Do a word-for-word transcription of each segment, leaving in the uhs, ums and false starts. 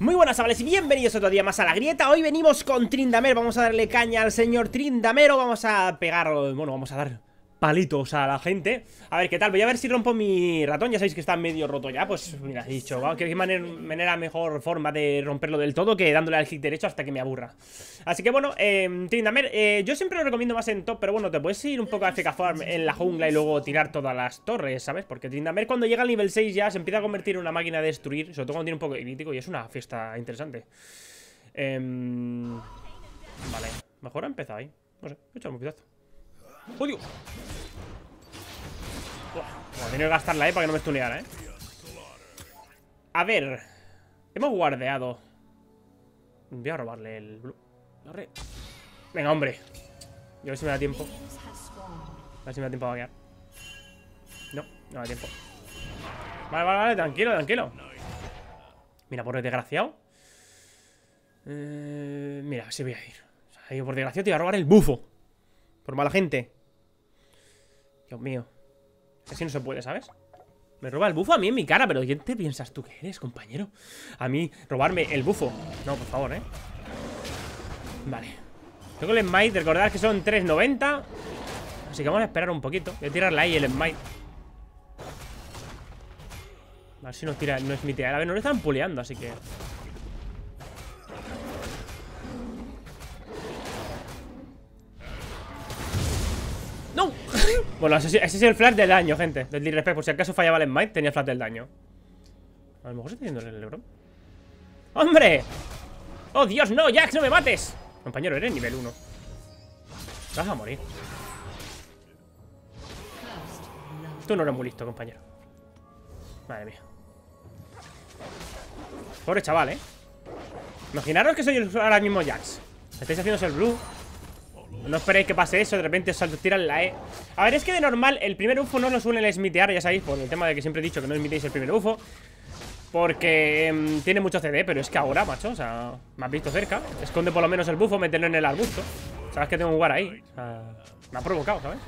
Muy buenas, chavales, y bienvenidos otro día más a la grieta. Hoy venimos con Tryndamere, vamos a darle caña al señor Tryndamere. Vamos a pegar, bueno, vamos a dar palitos a la gente. A ver qué tal, voy a ver si rompo mi ratón. Ya sabéis que está medio roto ya, pues mira, he dicho wow, que manera, manera mejor forma de romperlo del todo que dándole al clic derecho hasta que me aburra. Así que bueno, eh, Tryndamere, eh, yo siempre lo recomiendo más en top, pero bueno, te puedes ir un poco a F K Farm en la jungla y luego tirar todas las torres, ¿sabes? Porque Tryndamere cuando llega al nivel seis ya se empieza a convertir en una máquina de destruir, sobre todo cuando tiene un poco de crítico, y es una fiesta interesante. eh, Vale, mejor ha empezado ahí. No sé, he echado un pizazo. ¡Odio! Bueno, tengo que gastarla, eh, para que no me stuneara, eh. A ver, hemos guardeado. Voy a robarle el blue. Venga, hombre. Yo a ver si me da tiempo. A ver si me da tiempo a vaquear. No, no me da tiempo. Vale, vale, vale, tranquilo, tranquilo. Mira, por desgraciado. Eh, mira, sí voy a ir. O sea, yo por desgraciado te voy a robar el bufo. Por mala gente. Dios mío. Así no se puede, ¿sabes? Me roba el bufo a mí en mi cara. Pero ¿quién te piensas tú que eres, compañero? A mí robarme el bufo. No, por favor, ¿eh? Vale. Tengo el smite. Recordad que son tres noventa. Así que vamos a esperar un poquito. Voy a tirarle ahí el smite. A ver si nos tira. No es mi tía. A ver, no lo están puleando, así que... ¡No! Bueno, ese, ese es el flash del daño, gente. Del disrespect, por si acaso fallaba el smite, tenía flash del daño. A lo mejor estoy haciendo el lebron. ¡Hombre! ¡Oh, Dios, no! ¡Jax, no me mates! Compañero, eres nivel uno. Vas a morir. Tú no eres muy listo, compañero. Madre mía. Pobre chaval, ¿eh? Imaginaros que soy ahora mismo Jax. Estáis haciendo el blue. No esperéis que pase eso, de repente os salto, tiran la E. A ver, es que de normal el primer bufo no lo suelen smitear, ya sabéis, por el tema de que siempre he dicho que no smiteéis el primer bufo, porque mmm, tiene mucho C D, pero es que ahora, macho, o sea, me has visto cerca. Esconde por lo menos el bufo, mételo en el arbusto. Sabes que tengo un guard ahí, o sea, me ha provocado, ¿sabes?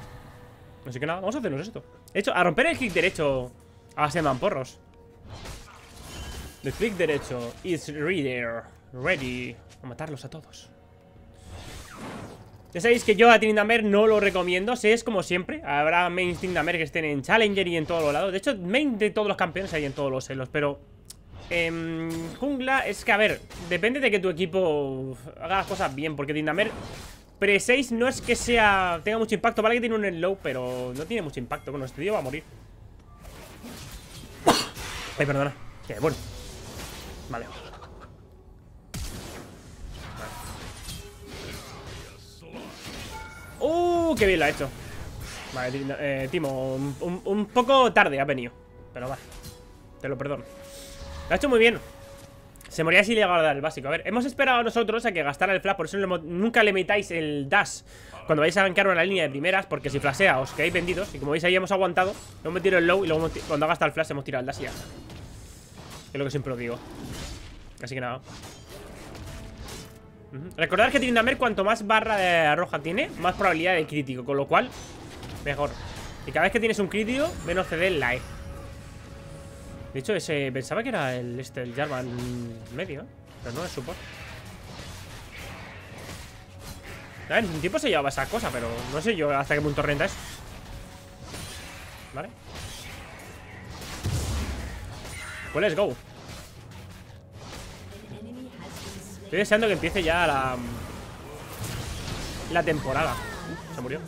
Así que nada, vamos a hacernos esto. De hecho, a romper el clic derecho. Ah, se manporros. El clic derecho is reader. Ready a matarlos a todos. Ya sabéis que yo a Tryndamere no lo recomiendo. Si es como siempre, habrá mains Tryndamere que estén en Challenger y en todos los lados. De hecho, main de todos los campeones hay en todos los celos. Pero eh, jungla es que, a ver, depende de que tu equipo haga las cosas bien. Porque Tryndamere pre seis no es que sea tenga mucho impacto. Vale que tiene un en low, pero no tiene mucho impacto. Bueno, este tío va a morir. Ay, perdona. Que bueno. Vale. ¡Uh! ¡Qué bien lo ha hecho! Vale, eh, Teemo, un, un poco tarde ha venido, pero vale, te lo perdono. Lo ha hecho muy bien. Se moría si le llegaba a dar el básico. A ver, hemos esperado nosotros a que gastara el flash. Por eso no, nunca le metáis el dash cuando vais a bancar una línea de primeras, porque si flashea os quedáis vendidos. Y como veis ahí hemos aguantado, hemos metido el low y luego hemos, cuando ha gastado el flash hemos tirado el dash y ya. Es lo que siempre os digo. Así que nada. Uh-huh. Recordad que Tryndamere cuanto más barra roja tiene, más probabilidad de crítico, con lo cual, mejor. Y cada vez que tienes un crítico, menos C D en la E. De hecho, ese pensaba que era el, este, el Jarvan medio, ¿eh? Pero no es support. A ver, un tiempo se llevaba esa cosa, pero no sé yo hasta qué punto renta eso. Vale. Pues let's go. Estoy deseando que empiece ya la La temporada. uh, Se murió.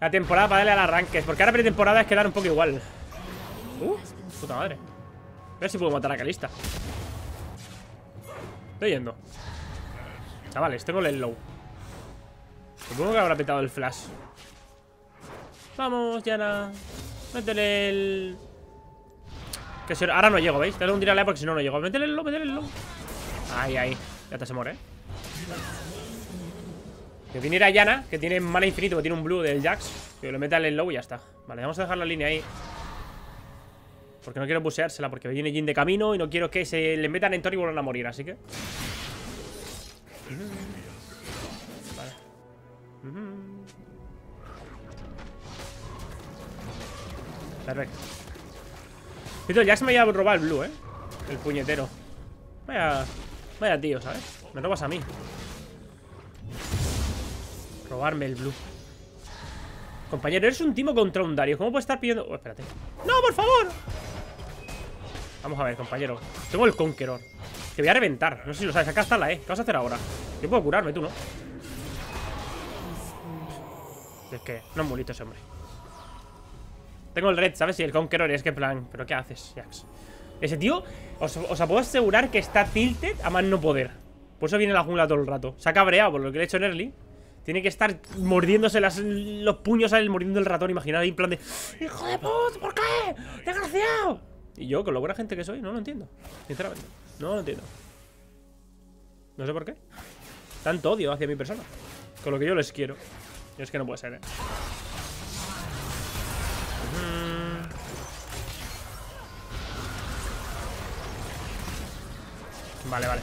La temporada para darle al arranque, porque ahora pretemporada es quedar un poco igual. Uh, puta madre. A ver si puedo matar a Calista. Estoy yendo. Chavales, tengo el low. Supongo que habrá petado el flash. Vamos, Yana. Métele el... Que si... Ahora no llego, ¿veis? Dale un tirale porque si no, no llego. Métele el low, métele el low. Ay, ay, ya te se muere, ¿eh? Que viniera Yana, que tiene mana infinito, que tiene un blue del Jax, que lo meta en el low y ya está. Vale, vamos a dejar la línea ahí, porque no quiero buseársela, porque viene Jhin de camino y no quiero que se le metan en torno y vuelvan a morir, así que vale. Perfecto. El Jax me iba a robar el blue, eh. El puñetero. Vaya, vaya tío, ¿sabes? Me robas a mí. Robarme el blue. Compañero, eres un Teemo contra un Darius. ¿Cómo puedes estar pidiendo...? Oh, espérate. ¡No, por favor! Vamos a ver, compañero. Tengo el Conqueror. Te voy a reventar. No sé si lo sabes. Acá está la E. ¿Qué vas a hacer ahora? Yo puedo curarme, tú no. Es que no es bonito ese hombre. Tengo el red, ¿sabes? Y el Conqueror es que plan... ¿Pero qué haces, Jax? Ese tío... Os, os puedo asegurar que está tilted a más no poder. Por eso viene la jungla todo el rato. Se ha cabreado por lo que le he hecho en early. Tiene que estar mordiéndose las, los puños al mordiendo el ratón. Imaginad ahí en plan de... ¡Hijo de puta! ¿Por qué? ¡Desgraciado! Y yo, con lo buena gente que soy, no lo entiendo. Sinceramente. No lo entiendo. No sé por qué. Tanto odio hacia mi persona. Con lo que yo les quiero. Y es que no puede ser, ¿eh? Vale, vale.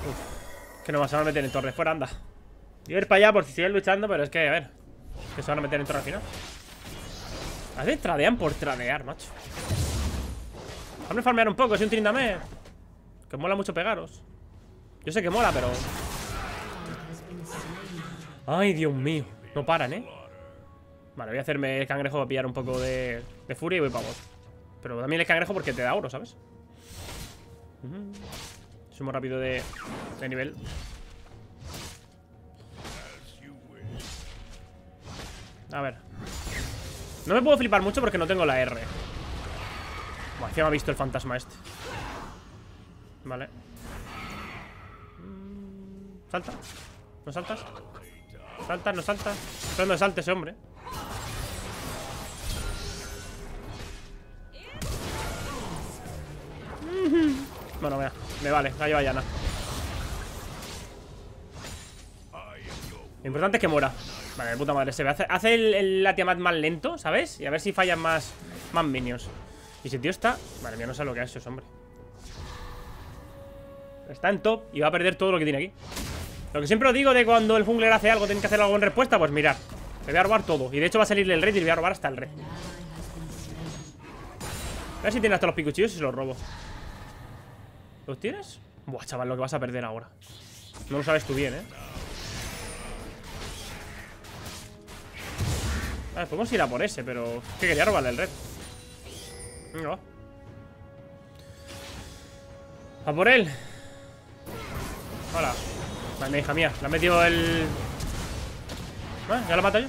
Uf, que no vas a meter en torre. Fuera, anda. Yo ir para allá por si siguen luchando, pero es que, a ver. Que se van a meter en torre al final. A ver, tradean por tradear, macho. Vamos a farmear un poco, soy un Tryndamere. Que mola mucho pegaros. Yo sé que mola, pero... Ay, Dios mío. No paran, ¿eh? Vale, voy a hacerme el cangrejo para pillar un poco de, de furia y voy para vos. Pero también el cangrejo porque te da oro, ¿sabes? Uh-huh. Sumo rápido de, de nivel. A ver. No me puedo flipar mucho porque no tengo la R. Buah, aquí me ha visto el fantasma este. Vale. Salta. ¿No saltas? ¿Saltas? ¿No saltas? Pero no salte ese hombre. Bueno, vea. Me vale. Gallo allana. Lo importante es que muera. Vale, de puta madre, se ve. Hace, hace el, el Latimat más lento, ¿sabes? Y a ver si fallan más, más minions. Y ese tío está... Madre mía, no sé lo que ha hecho ese hombre. Está en top y va a perder todo lo que tiene aquí. Lo que siempre os digo de cuando el jungler hace algo, tienen que hacer algo en respuesta, pues mirar. Le voy a robar todo. Y de hecho va a salirle el red y le voy a robar hasta el red. A ver si tiene hasta los picuchillos y se los robo. ¿Los tienes? Buah, chaval, lo que vas a perder ahora. No lo sabes tú bien, ¿eh? Vale, podemos ir a por ese, pero... Es que quería robarle el red. No. A por él. Hola. Vale, hija mía. Le ha metido el... Ah, ya lo mato yo.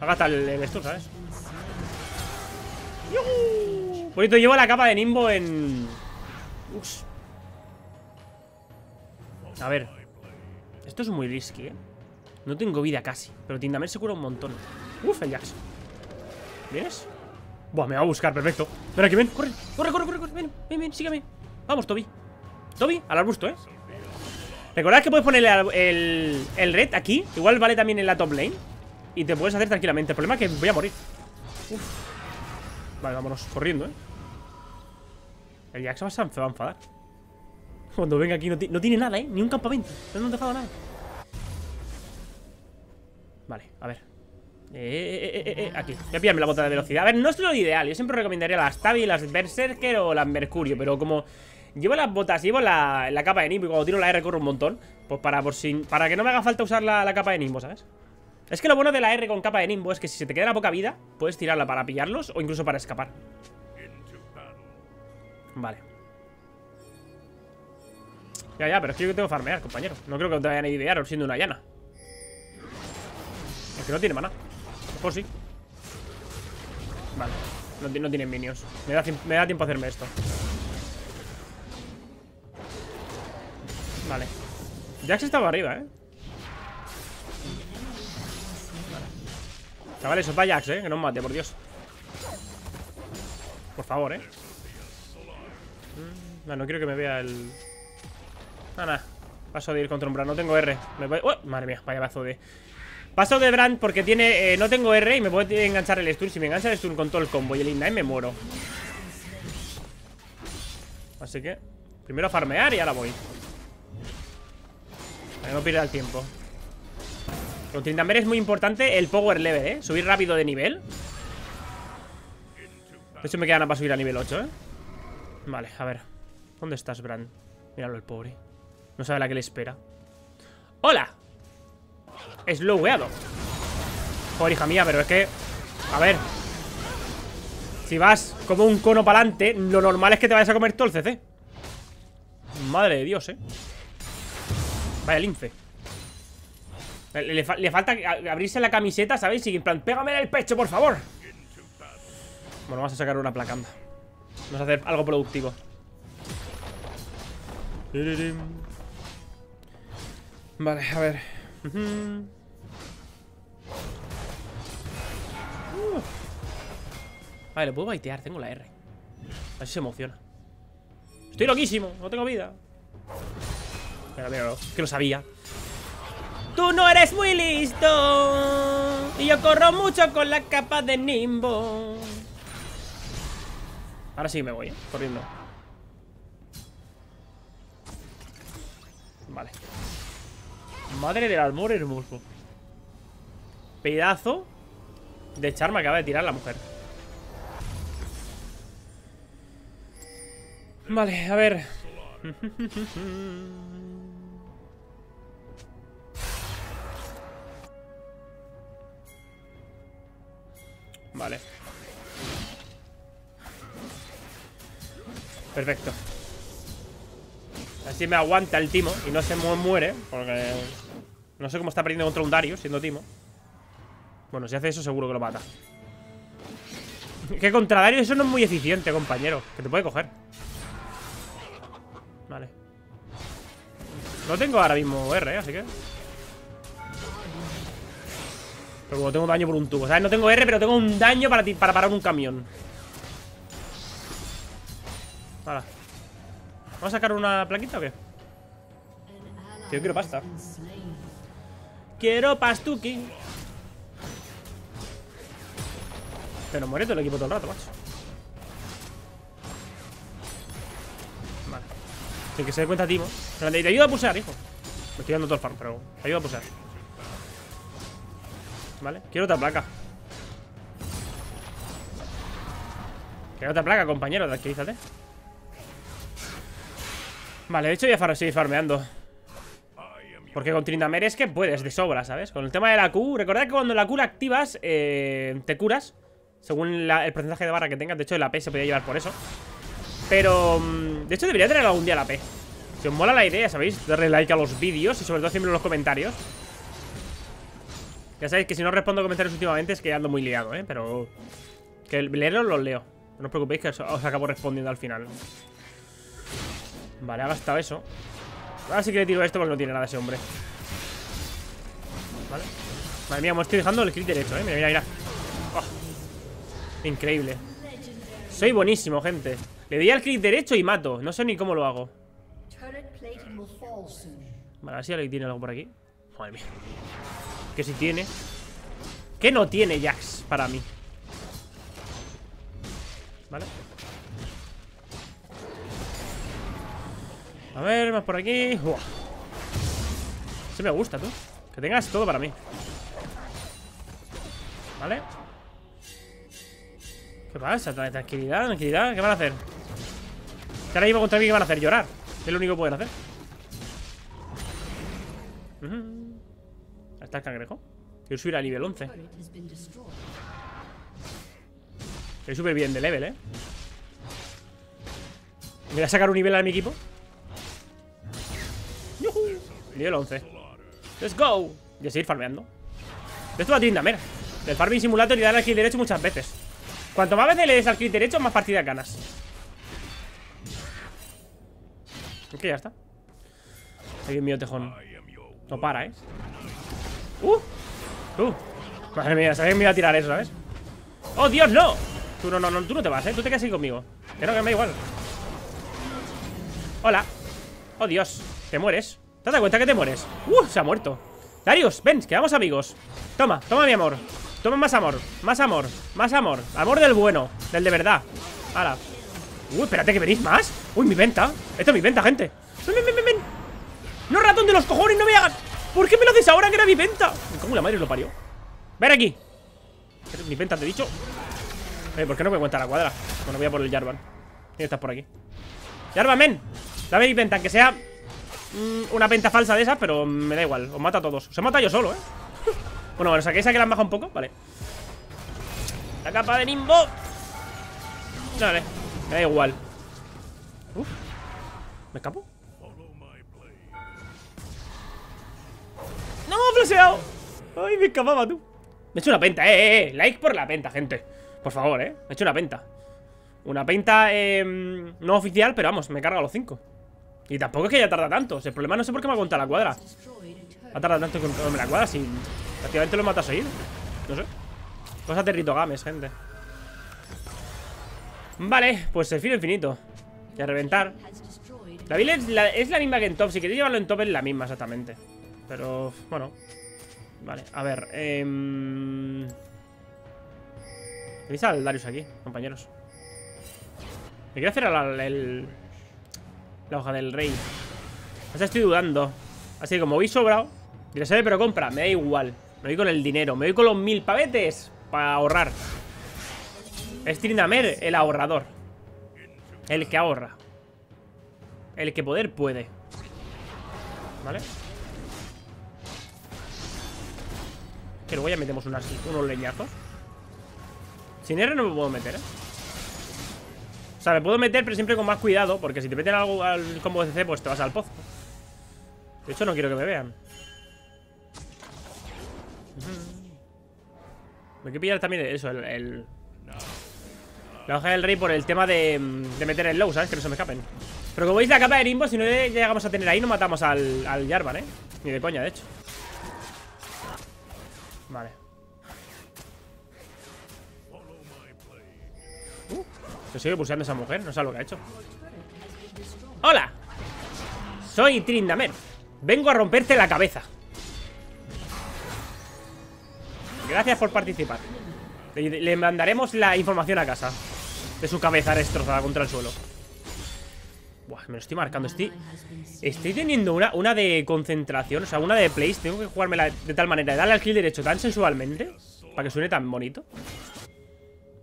Ha gastado el, el stun, ¿sabes? ¡Yuhu! Bonito, llevo la capa de Nimbo en... Ux. A ver. Esto es muy risky, ¿eh? No tengo vida casi. Pero Tryndamere se cura un montón. Uf, el Jax. ¿Vienes? Buah, me va a buscar, perfecto. Ven aquí, ven, corre, corre, corre, corre, corre. Ven, ven, ven, sígueme. Vamos, Toby. Toby, al arbusto, eh. Recordad que puedes ponerle el, el, el red aquí. Igual vale también en la top lane. Y te puedes hacer tranquilamente. El problema es que voy a morir. Uf. Vale, vámonos, corriendo, eh. El Jax va a, se va a enfadar. Cuando venga aquí no, no tiene nada, eh. Ni un campamento. No han dejado nada. Vale, a ver. Eh, eh, eh, eh, aquí, voy a pillarme la bota de velocidad. A ver, no es lo ideal, yo siempre recomendaría las Tabi, las Berserker o las Mercurio. Pero como llevo las botas, llevo la, la capa de Nimbo y cuando tiro la R corro un montón. Pues para, por si, para que no me haga falta usar la, la capa de Nimbo, ¿sabes? Es que lo bueno de la R con capa de Nimbo es que si se te queda la poca vida, puedes tirarla para pillarlos o incluso para escapar. Vale. Ya, ya, pero es que yo tengo que farmear, compañero. No creo que te vayan a idear siendo una llana. Es que no tiene maná. Por sí. Vale, no, no tienen minions. Me da, me da tiempo a hacerme esto. Vale. Jax estaba arriba, eh. Vale. Chavales, os va Jax, eh. Que no os mate, por Dios. Por favor, eh. No, no quiero que me vea el... Nada, nada. Paso de ir contra un Brand. No tengo R. Me voy... ¡Oh! Madre mía, vaya bazo de... Paso de Brand porque tiene eh, no tengo R y me puede enganchar el stun. Si me engancha el stun con todo el combo y el ignite me muero. Así que primero farmear y ahora voy. Para que no pierda el tiempo. Con Tryndamere es muy importante el power level, ¿eh? Subir rápido de nivel. De hecho me quedan para subir a nivel ocho, ¿eh? Vale, a ver. ¿Dónde estás, Brand? Míralo, el pobre. No sabe la que le espera. ¡Hola! Sloweado. Joder, hija mía, pero es que... A ver. Si vas como un cono para adelante, lo normal es que te vayas a comer todo el C C. Madre de Dios, eh. Vaya lince. Le, le, le falta abrirse la camiseta, ¿sabéis? Y en plan, pégame en el pecho, por favor. Bueno, vamos a sacar una placa, anda. Vamos a hacer algo productivo. Vale, a ver. Uh-huh. Uh. Vale, lo puedo baitear, tengo la R. A ver si se emociona. Estoy loquísimo, no tengo vida. Mira, mira, es que lo sabía. Tú no eres muy listo. Y yo corro mucho con la capa de Nimbo. Ahora sí me voy, ¿eh? Corriendo. Vale. Madre del amor hermoso. Pedazo de charma acaba de tirar la mujer. Vale, a ver. Vale. Perfecto. Así me aguanta el Teemo y no se muere, porque no sé cómo está perdiendo contra un Darius siendo Teemo. Bueno, si hace eso seguro que lo mata. Que contra Darius eso no es muy eficiente, compañero. Que te puede coger. Vale. No tengo ahora mismo R, ¿eh? Así que... Pero como tengo daño por un tubo, ¿sabes? No tengo R, pero tengo un daño para, ti, para parar un camión. Vale. ¿Vamos a sacar una plaquita o qué? Yo quiero pasta. Quiero pastuki. Pero muere todo el equipo todo el rato, macho. Vale. Sin que se dé cuenta, Teemo. Te ayuda a pulsar, hijo. Me estoy dando todo el farm, pero te ayuda a pulsar. Vale. Quiero otra placa. Quiero otra placa, compañero. Tranquilízate. Vale, de hecho voy a far seguir farmeando. Porque con Tryndamere es que puedes de sobra, ¿sabes? Con el tema de la Q, recordad que cuando la Q la activas, eh, te curas. Según la, el porcentaje de barra que tengas. De hecho, la P se podía llevar por eso. Pero, de hecho, debería tener algún día la P. Si os mola la idea, ¿sabéis? Darle like a los vídeos y sobre todo siempre en los comentarios. Ya sabéis que si no respondo comentarios últimamente es que ando muy liado, ¿eh? Pero que leerlos los leo. No os preocupéis que os, os acabo respondiendo al final. Vale, ha gastado eso. Ahora sí que le tiro esto porque no tiene nada ese hombre. Vale. Madre mía, me estoy dejando el crit derecho, eh. Mira, mira, mira. Oh. Increíble. Soy buenísimo, gente. Le doy al crit derecho y mato. No sé ni cómo lo hago. Vale, a ver si alguien tiene algo por aquí. Madre mía. Que si tiene. Que no tiene Jax para mí. Vale. A ver, más por aquí. Uah. Eso me gusta, tú. Que tengas todo para mí. Vale. ¿Qué pasa? Tranquilidad, tranquilidad. ¿Qué van a hacer? Que ahora iba contra mí, ¿qué van a hacer? Llorar. Es lo único que pueden hacer. Uh-huh. Ahí está el cangrejo. Quiero subir a nivel once. Estoy súper bien de level, eh. Me voy a sacar un nivel a mi equipo. Nivel once. Let's go. Y a seguir farmeando. Esto va a Tryndamere. Del farming simulator y dar al clic derecho muchas veces. Cuanto más veces le des al clic derecho, más partidas ganas. Ok, ya está. Aquí es mío tejón. No para, eh. Uh, uh. Madre mía, sabía que me iba a tirar eso, ¿sabes? ¡Oh, Dios, no! Tú no, no, no, tú no te vas, eh. Tú te quedas ahí conmigo. Que no, que me da igual. Hola. Oh, Dios. Te mueres. ¿Te das cuenta que te mueres? ¡Uh! Se ha muerto. Darius, ven, quedamos amigos. Toma, toma mi amor. Toma más amor, más amor, más amor. Amor del bueno, del de verdad. Ahora. ¡Uh! Espérate que venís más. ¡Uy, mi venta! Esto es mi venta, gente. ¡Ven, ven, ven, ven! ¡No, ratón de los cojones, no me hagas! ¿Por qué me lo haces ahora que era mi venta? ¿Cómo la madre lo parió? ¡Ven aquí! Mi venta, te he dicho. Eh, ¿por qué no me cuenta la cuadra? Bueno, voy a por el Jarvan. ¿Quién estás por aquí? Jarvan, men. Dame mi penta, aunque sea mmm, una penta falsa de esas, pero me da igual. Os mato a todos. Os he matado yo solo, eh. Bueno, bueno, saquéis a que la han bajado un poco. Vale. La capa de Nimbo. Vale, me da igual. Uf. ¿Me escapo? ¡No, flaseado! ¡Ay, me escapaba, tú! Me he hecho una penta, eh, eh, eh. Like por la penta, gente. Por favor, eh. Me he hecho una penta. Una penta, eh, no oficial, pero vamos, me carga los cinco. Y tampoco es que ya tarda tanto. O sea, el problema no sé por qué me ha aguantado la cuadra. Ha tardado tanto que me la cuadra. Si prácticamente lo he matado seguido. No sé. Cosas de Rito Games, gente. Vale, pues el filo infinito. Y a reventar. La build es la, es la misma que en top. Si queréis llevarlo en top es la misma exactamente. Pero, bueno. Vale, a ver. Eh... ¿Veis al Darius aquí, compañeros? Me quiero hacer el, el, la hoja del rey. O sea, estoy dudando. Así que como voy sobrado, diré, sabe, pero compra. Me da igual. Me voy con el dinero. Me voy con los mil pavetes para ahorrar. Es Tryndamere, el ahorrador. El que ahorra. El que poder puede. ¿Vale? Que luego ya metemos unas, unos leñazos. Sin R no me puedo meter, ¿eh? O sea, me puedo meter, pero siempre con más cuidado. Porque si te meten algo al combo de C C, pues te vas al pozo. De hecho, no quiero que me vean. Me hay que pillar también eso, el... el... la hoja del rey por el tema de, de meter el low, ¿sabes? Que no se me escapen. Pero como veis la capa de Nimbo, si no ya llegamos a tener ahí, no matamos al, al Jarvan, ¿eh? Ni de coña, de hecho. Vale. Uh, se sigue pulseando esa mujer, no sabe lo que ha hecho. ¡Hola! Soy Tryndamere. Vengo a romperte la cabeza. Gracias por participar. Le, le mandaremos la información a casa. De su cabeza destrozada contra el suelo. Buah, me lo estoy marcando. Estoy, estoy teniendo una, una de concentración. O sea, una de plays. Tengo que jugármela de tal manera. De darle al kill derecho tan sensualmente. Para que suene tan bonito.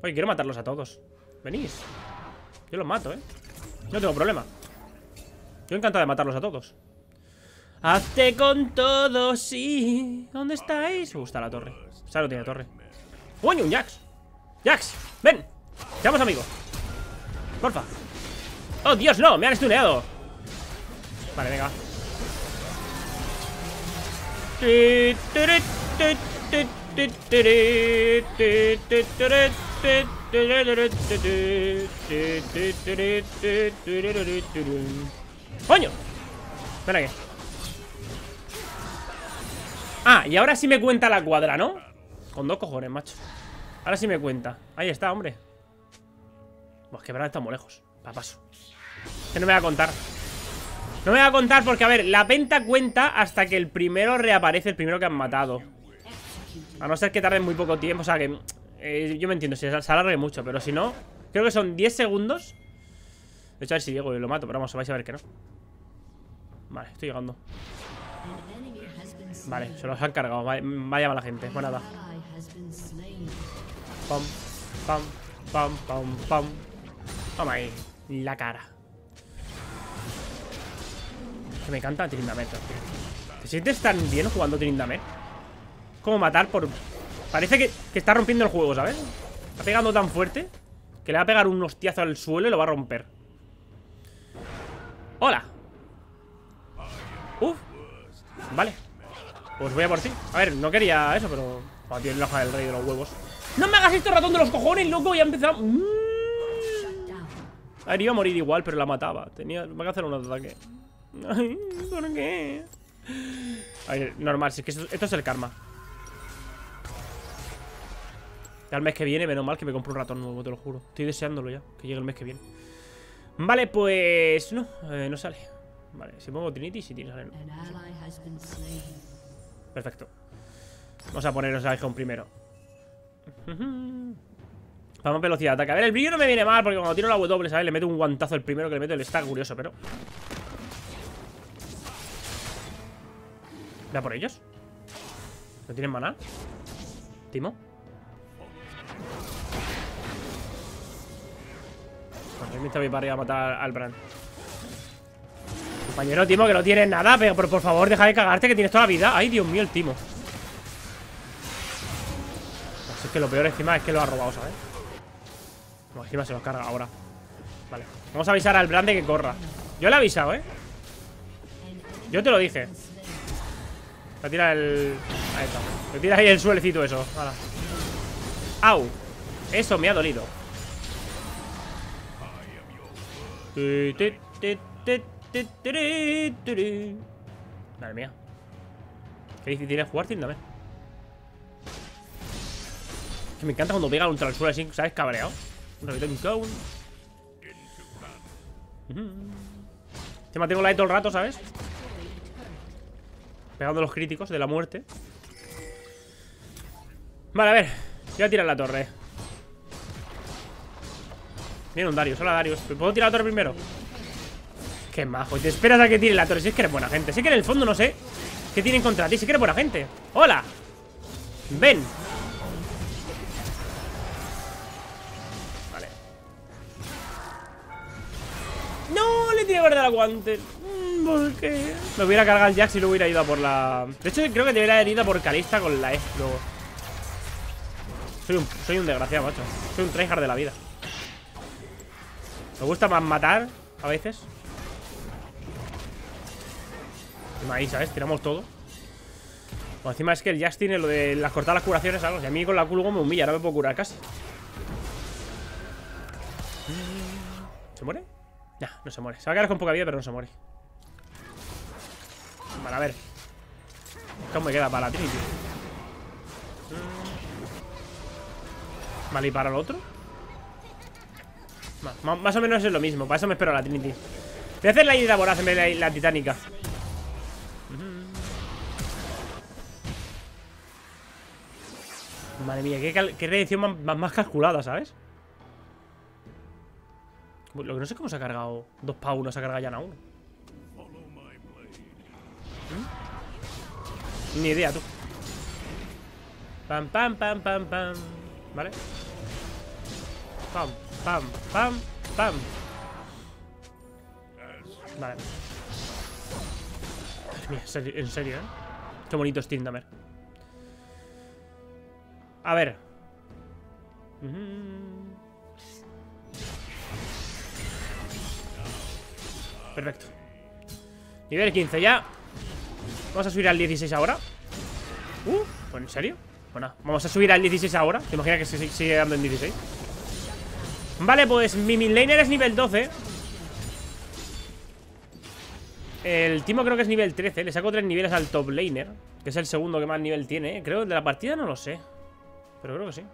Oye, quiero matarlos a todos. Venís. Yo los mato, eh. No tengo problema. Yo encantado de matarlos a todos. Hazte con todos, sí. ¿Dónde estáis? Me gusta la torre. Salo tiene torre. ¡Coño, un Jax! ¡Jax! ¡Ven! ¡Seamos amigos! Porfa. ¡Oh, Dios, no! ¡Me han stuneado! Vale, venga. ¡Coño! Espera que... Ah, y ahora sí me cuenta la cuadra, ¿no? Con dos cojones, macho. Ahora sí me cuenta. Ahí está, hombre. Buah, que Brand está muy lejos. Para paso. Que no me va a contar. No me va a contar porque, a ver, la penta cuenta hasta que el primero reaparece, el primero que han matado. A no ser que tarden muy poco tiempo. O sea que... Eh, yo me entiendo, se, se alargue mucho, pero si no... Creo que son diez segundos. De hecho, a ver si llego y lo mato, pero vamos, vais a ver que no. Vale, estoy llegando. Vale, se los han cargado. Vaya mala gente. Bueno, nada. Pam, pam, pam, pam, pam. Toma ahí. La cara. Que me encanta Tryndamere. ¿Te sientes tan bien jugando Tryndamere? Como matar por... Parece que, que está rompiendo el juego, ¿sabes? Está pegando tan fuerte que le va a pegar un hostiazo al suelo y lo va a romper. ¡Hola! ¡Uf! Vale. Pues voy a por ti. A ver, no quería eso, pero... Oh, tiene la hoja del rey de los huevos. ¡No me hagas esto, ratón de los cojones, loco! Ya ha empezado... Mm. A ver, iba a morir igual, pero la mataba. Tenía... Me va a hacer un ataque. Ay, ¿por qué? A ver, normal, si es que esto, esto es el karma. Ya el mes que viene, menos mal que me compro un ratón nuevo, te lo juro. Estoy deseándolo ya, que llegue el mes que viene. Vale, pues... No, eh, no sale. Vale, si pongo Trinity, si tiene sale, no. Perfecto. Vamos a ponernos a Icon primero. Vamos a velocidad de ataque. A ver, el brillo no me viene mal porque cuando tiro la W, ¿sabes? Le meto un guantazo el primero que le meto. Él está curioso, pero... ¿Da por ellos? ¿No tienen maná? ¿Teemo? Bueno, me está para arriba a matar al Brand. Compañero Teemo, que no tienes nada. Pero por, por favor, deja de cagarte, que tienes toda la vida. Ay, Dios mío, el Teemo. Así que lo peor encima es que lo ha robado, ¿sabes? No, encima se los carga ahora. Vale, vamos a avisar al Brand de que corra. Yo le he avisado, ¿eh? Yo te lo dije. Le tira el... Ahí está. Le tira ahí el suelecito eso. Hala. Au. Eso me ha dolido. Madre mía. Qué difícil es jugar Tryndamere. Es que me encanta cuando pega contra el suelo así, ¿sabes? Cabreado. Un reviton count. Te mantengo la de todo el rato, ¿sabes? Pegando los críticos de la muerte. Vale, a ver. Voy a tirar la torre. Viene un Darius, hola Darius. ¿Puedo tirar la torre primero? Qué majo, y te esperas a que tire la torre. Si es que eres buena gente, sé que en el fondo no sé qué tienen contra ti, si es que eres buena gente. ¡Hola! ¡Ven! Vale. ¡No! Le tiene que guardar el guante. ¿Por qué? Me hubiera cargado el Jax y lo hubiera ido a por la... De hecho, creo que te hubiera herido por Calista con la E luego. Soy un, soy un desgraciado, macho. Soy un tryhard de la vida. Me gusta más matar a veces. Encima ahí, ¿sabes? Tiramos todo. Bueno, encima es que el Jax tiene lo de las cortadas las curaciones, algo. Y a mí con la culgo me humilla, no me puedo curar casi. ¿Se muere? Nah, no se muere. Se va a quedar con poca vida, pero no se muere. Vale, a ver. ¿Cómo me queda para la Trinity? Vale, ¿y para el otro? Más, más o menos es lo mismo. Para eso me espero a la Trinity. Voy a hacer la ida voraz en vez de la, la titánica. Madre mía, qué, qué reacción más, más, más calculada, ¿sabes? Lo que no sé cómo se ha cargado dos pa' uno, se ha cargado ya a uno. ¿Mm? Ni idea, tú. Pam, pam, pam, pam, pam. Vale. Pam, pam, pam, pam. Vale. En serio, en serio, ¿eh? Qué bonito es Tryndamere. A ver. Perfecto. Nivel quince ya. Vamos a subir al dieciséis ahora. Uh, ¿pues en serio? Bueno, vamos a subir al dieciséis ahora. Te imaginas que se sigue dando en dieciséis. Vale, pues mi midlaner es nivel doce. El Teemo creo que es nivel trece. Le saco tres niveles al top laner, que es el segundo que más nivel tiene, ¿eh? Creo que de la partida no lo sé, pero creo que sí.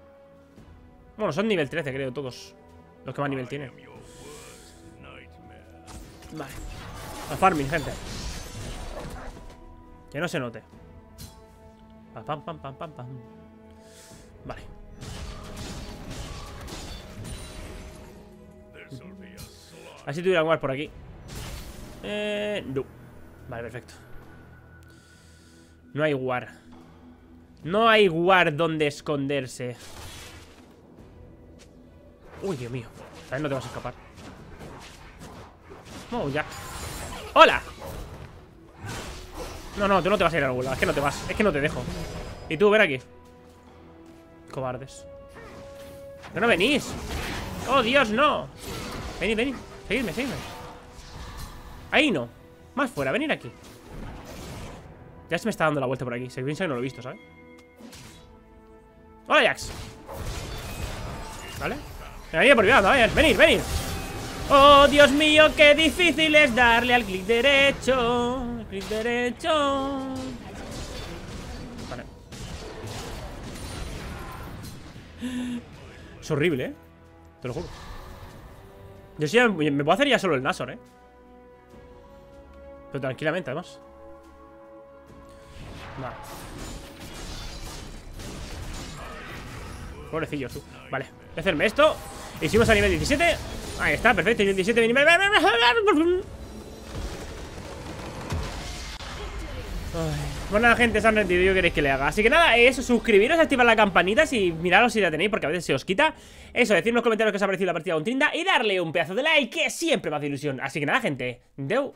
Bueno, son nivel trece, creo, todos los que más nivel tienen. Vale. A farming, gente. Que no se note. Pam, pam, pam, pam, pam. Vale. Así tuviera algo más por aquí. Eh, no. Vale, perfecto. No hay war. No hay war donde esconderse. Uy, Dios mío. También no te vas a escapar. No, ya. ¡Hola! No, no, tú no te vas a ir a algún lado. Es que no te vas. Es que no te dejo. Y tú, ven aquí. Cobardes. ¡No, no venís! ¡Oh, Dios, no! Venid, venid. Seguidme, seguidme. Ahí no. Más fuera, venir aquí. Ya se me está dando la vuelta por aquí. Se piensa que no lo he visto, ¿sabes? ¡Hola, Jax! ¿Vale? Me venía por mi lado, ¿eh? Venid, venid. ¡Oh, Dios mío! ¡Qué difícil es darle al clic derecho! ¡El clic derecho! Vale. Es horrible, ¿eh? Te lo juro. Yo sí, me puedo hacer ya solo el Nashor, ¿eh? Pero tranquilamente, además. Vale. Pobrecillos, tú. Vale, voy a hacerme esto. Y subimos a nivel diecisiete. Ahí está, perfecto. Nivel diecisiete, nivel... Ay. Bueno, la gente se han rendido y yo queréis que le haga. Así que nada, eso, suscribiros, activar la campanita si miraros si la tenéis, porque a veces se os quita. Eso, decir en los comentarios que os ha parecido la partida con Trinda y darle un pedazo de like que siempre me hace ilusión. Así que nada, gente, deu.